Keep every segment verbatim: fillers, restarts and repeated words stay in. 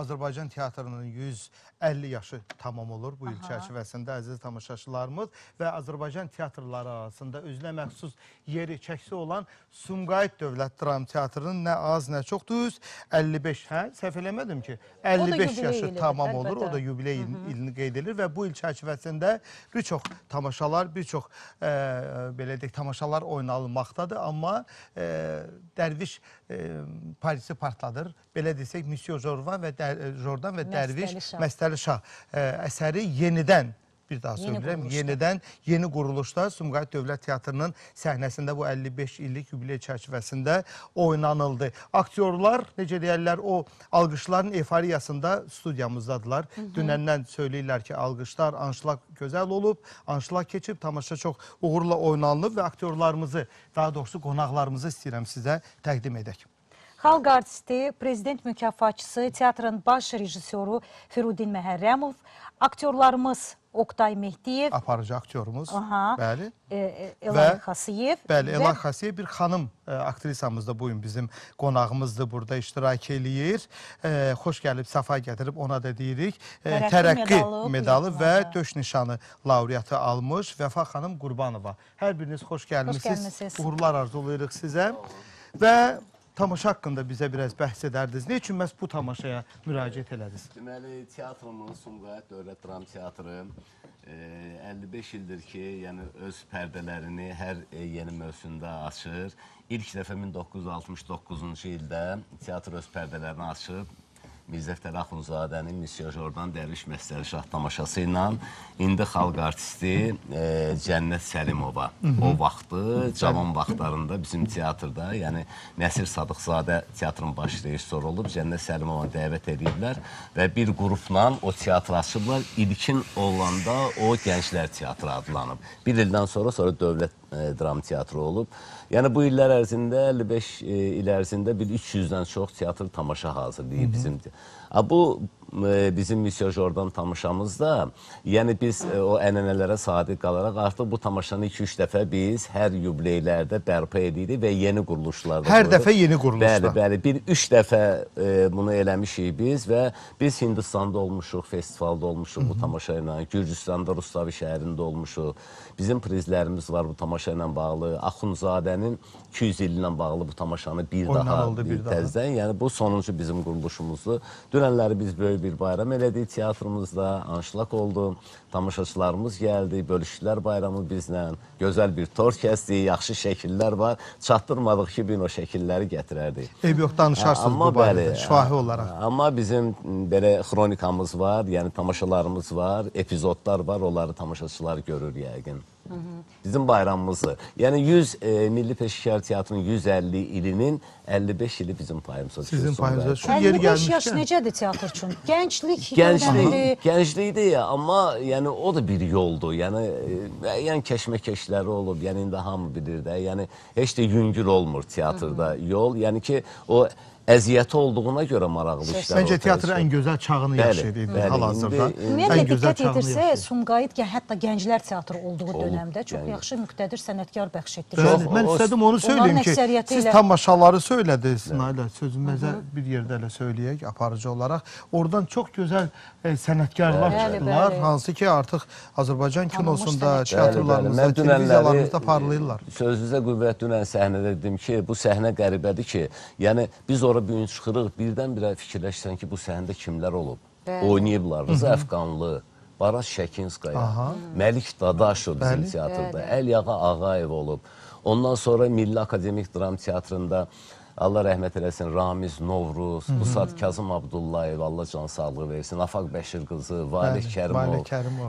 Azərbaycan teatrının yüz əlli yaşı tamam olur bu il çərçivəsində əziz tamaşaçılarımız və Azərbaycan teatrları arasında özünə məxsus yeri çəkisi olan Sumqayıt Dövlət Dram Teatrının nə az nə çox düz əlli beş, hə, səhv eləmədim ki, əlli beş yaşı tamam olur, o da yubiley ilini qeyd edilir və bu il çərçivəsində bir çox tamaşalar, bir çox belə deyək, tamaşalar oynanılmaqdadır, amma Dərviş Parisi partladır, belə desək, Misyon Jordan və Dərviş Məstəli Şah əsəri yenidən, bir daha söyləyirəm, yenidən, yeni quruluşda Sumqayıt Dövlət Teatrının səhnəsində bu əlli beş illik yubiley çərçivəsində oynanıldı. Aktyorlar, necə deyərlər, o alqışların eforiyasında studiyamızdadılar. Dünəndən söyləyirlər ki, alqışlar, anşlaq gözəl olub, anşlaq keçib, tamaşa çox uğurla oynanılıb və aktyorlarımızı, daha doğrusu qonaqlarımızı istəyirəm sizə təqdim edək. Xalq artisti, prezident mükafatçısı, teatrın baş rejissoru Firudin Məhərəmov, aktyorlarımız Oqtay Mehdiyev, aparıcı aktyorumuz, bəli, Elan Xasiyev. Bəli, Elan Xasiyev bir xanım aktrisamız da bugün bizim qonağımızdır, burada iştirak eləyir. Xoş gəlib, safa gətirib, ona da deyirik, tərəqqi medalı və döş nişanı laureatı almış Vəfa xanım Qurbanova. Hər biriniz xoş gəlmişsiniz, uğurlar arzulayırıq sizə və tamaşa haqqında bizə biraz bəhs edərdiniz. Ne üçün məhz bu tamaşaya müraciət elədiniz? Deməli, teatrımız, Sumqayıt Dövlət Dram Teatrı əlli beş ildir ki, yəni öz pərdələrini hər yeni mövsümdə açır. İlk dəfə min doqquz yüz altmış doqquzuncu ildə teatr öz pərdələrini açıb. Mirzə Fətəli Axundzadənin Misyon Jordan Dərviş Məstəli Şah tamaşası ilə indi xalq artisti Cənnət Səlimova. O vaxtı, cavan vaxtlarında bizim teatrda, yəni Nesir Sadıqzade teatrın baş rejissoru olub, Cənnət Səlimova dəvət ediblər və bir qrupla o teatr açıblar. İlkin olanda o Gənclər Teatrı adlanıb. Bir ildən sonra sonra Dövlət Dram Teatrı olub. Yəni bu illər ərzində, əlli beş il ərzində bir üç yüzdən çox teatr tamaşa hazırlayıb bizim. Bu bizim Misyon Jordan tamaşamızda, yəni biz o ənənələrə sadiq qalaraq artıq bu tamaşanı iki üç dəfə biz hər yubileylərdə bərpa edirik və yeni quruluşlarda. Hər dəfə yeni quruluşda. Bəli, bəli, bir üç dəfə bunu eləmişik biz və biz Hindistanda olmuşuq, festivalda olmuşuq bu tamaşa ilə, Gürcüstanda, Rustavi şəhərində olmuşuq. Bizim prizlərimiz var bu tamaşa ilə bağlı, Axundzadənin iki yüz illə bağlı bu tamaşanı bir daha təzdən, yəni bu sonuncu bizim quruluşumuzdur. Dünənləri biz böyük bir bayram elədik teatrımızda, anşlaq oldu, tamaşaçılarımız gəldi, bölüşdülər bayramı bizlə, gözəl bir tor kəsdik, yaxşı şəkillər var, çatdırmadıq ki, bin o şəkilləri gətirərdik. Eyb yox, danışarsınız bu barədə, şifahi olaraq. Amma bizim belə xronikamız var, yəni tamaşalarımız var, epizodlar var, onları tamaşaçılar görür yəqin. Bizim bayramımızdır. Yəni Milli Peşəkar Teatrının yüz əlli ilinin əlli beş ili bizim payımızdır. Sizin payımızdır. əlli beş yaş necədir teatr üçün? Gənclik. Gənclikdir, amma o da bir yoldur. Yəni keşməkeşləri olub, yəni indi hamı bilir də. Yəni heç də yüngül olmur teatrda yol. Yəni ki, o əziyyəti olduğuna görə maraqlı işlər. Məncə teatrın ən gözəl çağını yaşayır idi hal-hazırda. Ümumiyyətlə, diqqət edirsə, Sumqayıt hətta Gənclər Teatrı olduğu dönəmdə çox yaxşı müqtədir sənətkar bəxş etdir. Mən istədim onu söyləyim ki, siz tamaşaları söylədiniz, Nailə, sözümüzə bir yerdə elə söyləyək, aparıcı olaraq. Oradan çox gözəl sənətkarlar çıxdılar, hansı ki, artıq Azərbaycan kinosunda, teatrlarımızda, televiziyalarımızda parlayırlar. Sözünüzə qüvvət dünən səhnədə dedim ki, bu səhnə qəribədir ki, yəni biz sonra bir gün çıxırıq, birdən-birə fikirləşsən ki, bu səhnədə kimlər olub? Oynayıblar, Rıza Əfqanlı, Baraz Şəkinskaya, Məlik Dadaşov bizim teatrda, Əliyağa Ağayev olub. Ondan sonra Milli Akademik Dram Teatrında, Allah rəhmət eləsin, Ramiz Novruz, bu saat Kazım Abdullayev, Allah can sağlığı versin, Afaq Bəşirqızı, Vali Kərimov,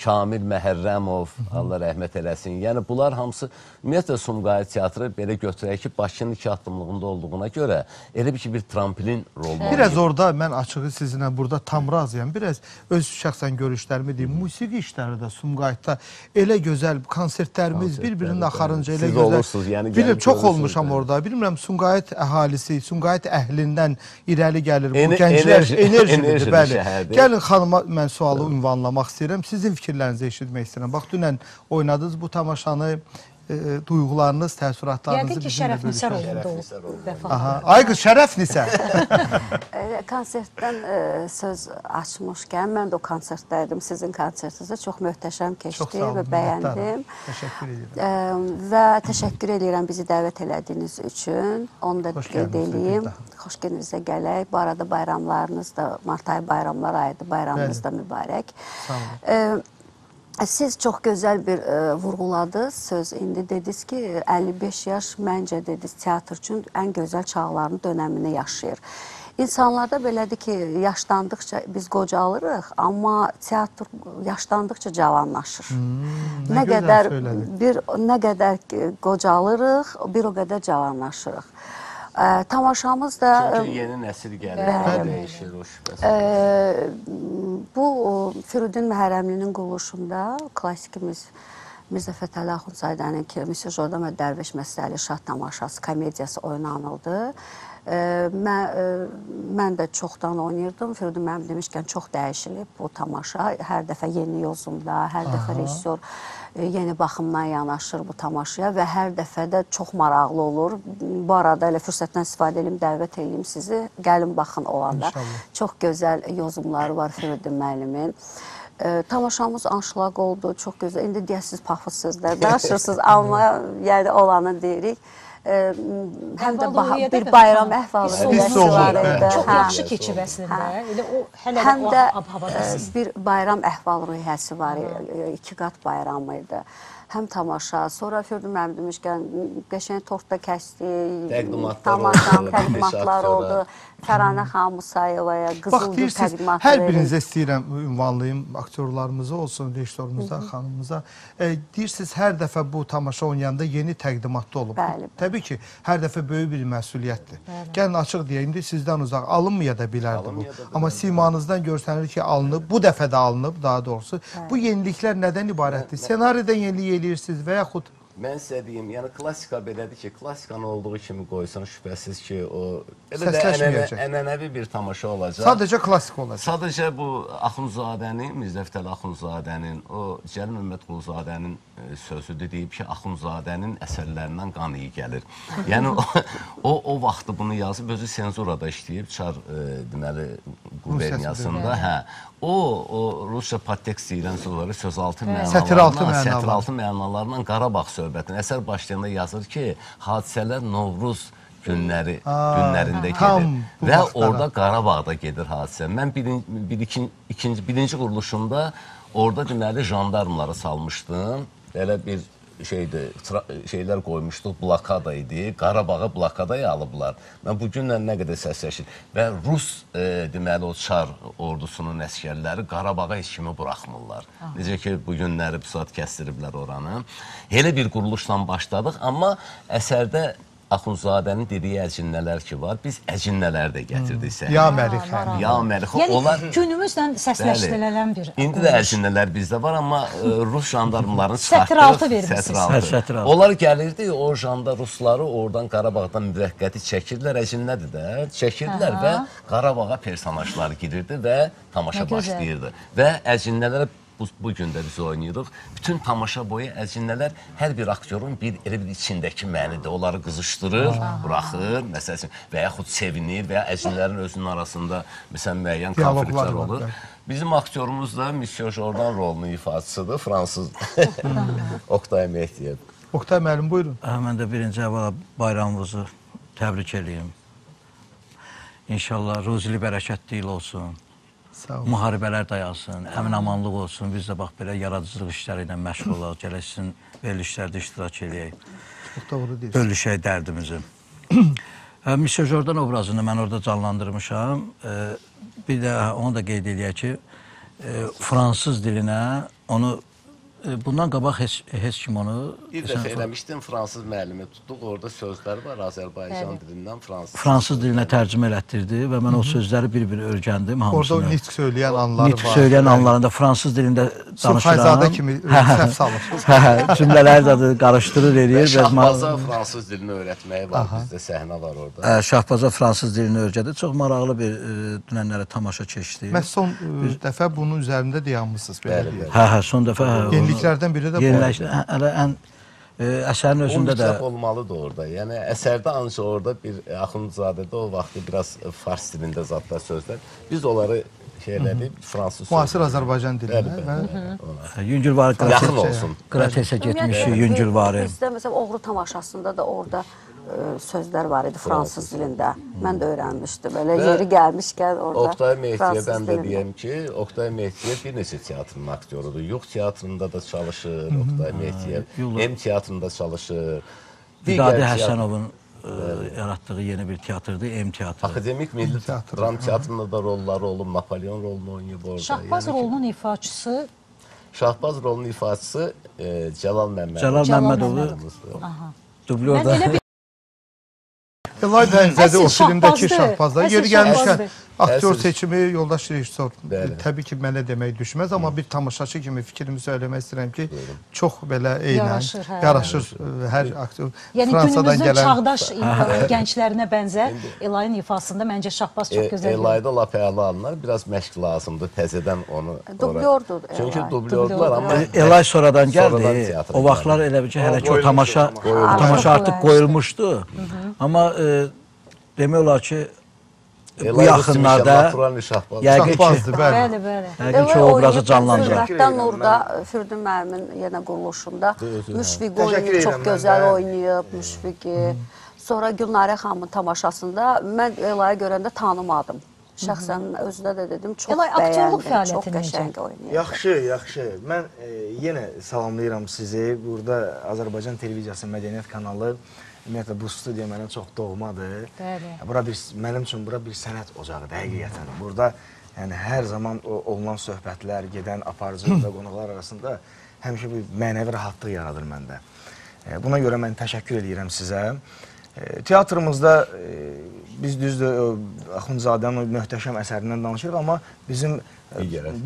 Kamil Məhərrəmov, Allah rəhmət eləsin. Yəni bunlar hamısı, ümumiyyətlə Sumqayıt teatrı belə götürək ki, Bakının iki addımlığında olduğuna görə elə bir ki, bir tramplin rol var. Biraz orada mən açığı sizinlə burada tam razıyam, biraz öz şəxsən görüşlərimi deyim, musiqi işləri də Sumqayıtda elə gözəl, konsertlərimiz bir-birinin axarınca elə gözəl. Bilirəm, çox olmuşam orada, bilmirəm, Sumqayıt əhali Sumqayıt əhlindən irəli gəlir bu gənclər enerjidir, bəli. Gəlin xanıma mən sualı ünvanlamaq istəyirəm, sizin fikirlərinizi eşitmək istəyirəm. Bax, dünən oynadınız bu tamaşanı, e, duyğularınız, təəssüratlarınızı bizimlə bölüşürüz. Ay qız, şərəf nisə. Konsertdən e, söz açmışkən, mən də o konsertdə idim, sizin konsertinizdə çox möhtəşəm keçdi. Çox sağ olun, və bəyəndim. Təşəkkür edirəm. E, və təşəkkür edirəm bizi dəvət elədiyiniz üçün. Onu da qeyd eləyim. Xoş gəlinizə gələk. Bu arada bayramlarınız da, mart ayı bayramlar ayıdır, bayramınız da mübarək. Sağ olun. E, Siz çox gözəl bir e, vurğuladınız, söz indi dediniz ki, əlli beş yaş məncə dediniz teatr üçün ən gözəl çağlarının dönəmini yaşayır. İnsanlarda belədir ki, yaşlandıqca biz qocalırıq, amma teatr yaşlandıqca cavanlaşır. Hmm, nə, nə qədər bir nə qədər qocalırıq, bir o qədər cavanlaşırıq. E, tamaşamız da... Çünkü yeni nəsil gəlir, dəyişir o şübhəsi. E, bu, Firudin Məhərəmlinin quruluşunda klassikimiz Mirzə Fətəli Axundzadənin ki, Misyon Jordan Dərviş Məstəli Şah tamaşası, komediyası oynanıldı. E, mən, e, mən də çoxdan oynayırdım. Firudin mənim demişkən çox dəyişilib bu tamaşa. Hər dəfə yeni yozumda, hər Aha. dəfə rejissor yeni baxımdan yanaşır bu tamaşaya və hər dəfə də çox maraqlı olur. Bu arada elə fürsətdən istifadə edeyim, dəvət edeyim sizi. Gəlin baxın olanda. İnşallah. Çox gözəl yozumları var Firudin müəllimin. E, tamaşamız anşlaq oldu, çox gözəl. İndi deyəsiniz paxız sözlər danışırsınız amma yəni olanı deyirik. Həm də bir bayram əhvalı ruhiyyəsi çox yaxşı keçib əslində. Həm də bir bayram əhvalı ruhiyyəsi var, iki qat bayramı idi. Həm tamaşa, sonra Firudin mənim demişkən, qəşəng tortda kəsdi, təqdimatlar oldu, Fəranə xanım Musayevaya, Qızılgül təqdimatları. Hər birinizə istəyirəm, ünvanlayım, aktyorlarımıza olsun, rejissorumuza, xanımıza. Deyirsiniz, hər dəfə bu tamaşa oynayanda yeni təqdimatda olub. Təbii ki, hər dəfə böyük bir məsuliyyətdir. Gəlin açıq deyək, indi sizdən uzaq, alınmaya da bilərdi bu. Amma simanızdan görsənir ki, alınıb, bu dəfə də alınıb, daha doğrusu. Bu yeniliklər nədən ibarətdir? Senariyadan yeniliyə edirsiniz və yaxud... Mən sizə deyim, yəni klasika belədir ki, klasikanın olduğu kimi qoysan şübhəsiz ki, o... Elə də ənənəvi bir tamaşa olacaq. Sadəcə klasik olacaq. Sadəcə bu Axundzadənin, Mirzə Fətəli Axundzadənin, o Cəlil Məmmədqulzadənin sözüdür deyib ki, Axundzadənin əsərlərindən qan iyi gəlir. Yəni o vaxtı bunu yazıb, özü senzurada işləyib, Çar deməli quberniyasında, hə. O, Rusça podtekst deyilən sözləri sətiraltı mənalarından Qarabağ söhbətini əsər başlayanda yazır ki, hadisələr Novruz günləri, günlərində gedir. Və orada Qarabağda gedir hadisə. Mən birinci quruluşumda orada deməli jandarmları salmışdım. Elə bir şeylər qoymuşduq, blokada idi. Qarabağa blokadaya alıblar. Mən bugünlə nə qədər səsləşir. Və Rus, deməli, o Çar ordusunun əskərləri Qarabağa heç kimi buraxmırlar. Necə ki, bugünləri bu saat kəstiriblər oranı. Elə bir quruluşla başladıq, amma əsərdə Axundzadənin dediyi əcinnələr ki var, biz əcinnələr də gətirdik səhvə. Ya Məlixəm. Ya Məlixəm. Yəni günümüzlə səsləşdilən bir... İndi də əcinnələr bizdə var, amma rus jandarmlarını çıxartdıq. Sətiraltı vermişsiniz. Sətiraltı. Onlar gəlirdi, o janda rusları oradan Qarabağdan müvəqqəti çəkirlər, əcinnədir də, çəkirlər və Qarabağa personajlar girirdi və tamaşa başlayırdı. Və əcinnələrə... Bugün də biz oynayırıq. Bütün tamaşa boyu əcinnələr hər bir aktyorun elə bir içindəki mənidir. Onları qızışdırır, bıraxır, məsəl üçün, və yaxud sevinir və ya əcinnələrin özünün arasında müəyyən konfliktlər olur. Bizim aktyorumuz da Misyon Jordan rolunun ifadəsidir, fransız Oqtay Mehdiyev. Oqtay müəllim, buyurun. Mən də birinci əvvəla bayramınızı təbrik edeyim. İnşallah ruzili bərəkətli il olsun. Müharibələr dayansın, əmin-amanlıq olsun, biz də bax belə yaradıcılıq işləri ilə məşğul olaq, gələk sizin verilişlərdə iştirak edək, bölüşək dərdimizi. Misyon Jordan obrazını mən orada canlandırmışam, bir də onu da qeyd edək ki, fransız dilinə onu... Bundan qabaq heç kim onu... Bir dəfə eləmişdim, fransız müəllimi tutduq, orada sözləri var Azərbaycan dilindən fransız. Fransız dilinə tərcümə elətdirdi və mən o sözləri bir-bir öyrəndim hamısını. Orada o nitq söyləyən anları var. Nitq söyləyən anlarında, fransız dilində danışıran... Sumqayıtzadə kimi səhv salır. Cümlələri də qarışdırır, eləyir. Şahbaza fransız dilini öyrətməyi var, bizdə səhnə var orada. Şahbaza fransız dilini öyrədir. Çox maraqlı bir dünənlərə tamaşa keçdi. Məhz son dəfə bunun üzərində dayanmışsınız. Yeniliklərdən biri də bu. Yeniliklərdən ən Əsərin özündə də... O mütləq olmalıdır orada. Yəni, əsərdə ancaq orada bir Axundzadədə o vaxtı biraz fars dilində zadda sözlər. Biz onları şey elədik, fransız sözlər. Müasir Azərbaycan dilində. Yüngülvarı Qratesə getmişik, Yüngülvarı. Bizdə, məsələn, Oğru tamaşasında da orada sözlər var idi fransız dilində. Mən də öyrənmişdim. Elə yeri gəlmişkən orada Oqtay Mehdiyev, mən də deyəm ki, Oqtay Mehdiyev bir neçə teatrının aktyorudur. Yuq teatrında da çalışır Oqtay Mehdiyev, M teatrında çalışır. Vidadi Həsənovun yaratdığı yeni bir teatrdır, M teatrı. Akademik Milli Dram Teatrında da rolları olub, Napolyon rolunu oynayıb orada. Şahbaz rolunun ifaçısı? Şahbaz rolunun ifaçısı Cəlal Məmmədov. Cəlal Məmmədovlu. Dublör da... Elay bənzədi o filmdəki Şahbazda. Yeri gəlmişkən, aktör seçimi yoldaş rejissor təbii ki, mənə demək düşməz, amma bir tamaşaçı kimi fikrimi söyləmək istəyirəm ki, çox belə eynən, yaraşır hər aktör. Yəni, günümüzün çağdaş gənclərinə bənzər Elayın ifasında məncə Şahbaz çox gözəl. Elayda lap əla anlar, biraz məşq lazımdır, təzədən onu... Dublyordur Elay. Çünki dublyordular, amma... Elay sonradan gəldi, o vaxtlar elə bir ki, hələ ki, o tamaşa artıq qoyulmuşdu, amma... Demək olar ki, bu yaxınlarda yəqin ki, o obrazı canlandırır. Zülmətdə Nurda, Firudin müəllimin yenə quruluşunda Müşfiq oynayıb, çox gözəl oynayıb Müşfiqi. Sonra Gülnarə xanımın tamaşasında mən Elaya görəndə tanımadım. Şəxsən özünə də dedim, çox bəyəndim, çox qəşəng oynayıb. Yaxşı, yaxşı. Mən yenə salamlayıram sizi. Burada Azərbaycan Televiziyası Mədəniyyət kanalı. Ümumiyyətlə, bu studiya mənim çox doğmadır. Mənim üçün bura bir sənət ocağı, həqiqətən. Burada hər zaman olunan söhbətlər, gedən aparıcı və qonaqlar arasında həmişə bir mənəvi rahatlıq yaradır məndə. Buna görə mən təşəkkür edirəm sizə. Teatrımızda biz düzdür Axundzadənin möhtəşəm əsərindən danışırıq, amma bizim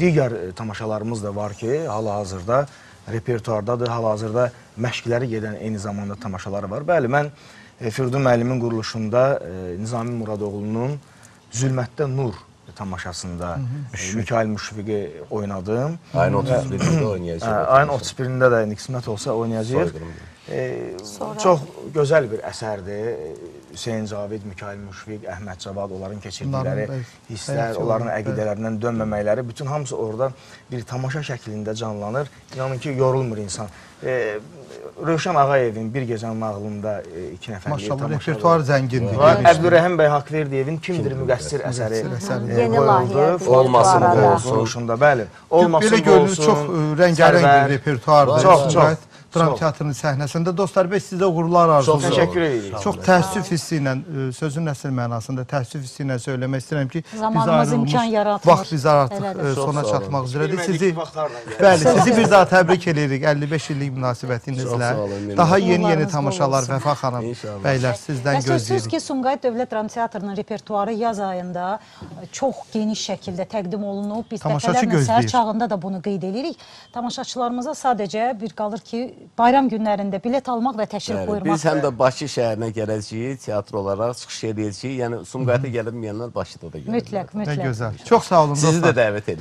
digər tamaşalarımız da var ki, hal-hazırda repertuardadır, hal-hazırda məşqləri gedən eyni zamanda tamaşaları var. Bəli, mən Firudin müəllimin quruluşunda Nizami Muradoğlunun Zülmətdə Nur tamaşasında Mikayıl Müşfiqi oynadım. Ayın otuz birində oynayacaq. Ayın otuz birində də qismət olsa oynayacaq. Çox gözəl bir əsərdir. Hüseyin Cavid, Mikayıl Müşfiq, Ahmet Cavad, onların keçirdikləri hisslər, onların əqidələrindən dönməməkləri, bütün hamısı orada bir tamaşa şəklində canlanır. İnanın ki, yorulmur insan. Röyşan Ağayevin Bir Gecənin Ağlında iki nəfərliyi tamaşadır. Maşallah, repertuar zəngindir. Abdülrahim Bey Hakverdiyev Kimdir Müqəssir əsəri qoyuldu. Olmasın bu olsun. Belə gördüyünüz çox rəngarəng bir repertuardır. Çox-çox. Dram teatrının səhnəsində. Dostlar, bəs sizə uğurlar arzu edirik. Çox təəssüf hissi ilə, sözün əsl mənasında təəssüf hissi ilə söyləmək istəyirəm ki, biz ayrılmış vaxt biz artıq sona çatmaq üzrədir. Sizi bir daha təbrik edirik əlli beş illik münasibətinizlə. Daha yeni-yeni tamaşalar Vəfa xanım, bəylər, sizdən gözləyirik. Sözsüz ki, Sumqayıt Dövlət Dram Teatrının repertuarı yaz ayında çox geniş şəkildə təqdim olunub. Biz dəfələrlə səhər çağında da bunu qeyd edirik. Tamaşaçılarımıza sadəcə bir qalır ki, bayram günlərində bilet almaq və təşrif buyurmaq. Biz həm də Bakı şəhərinə gələcəyik, teatr olaraq çıxış edəcəyik. Yəni, Sumqayıta gəlib, yəni Bakıda da görəcəyik. Mütləq, mütləq. Çox sağ olun. Sizi də dəvət edirik.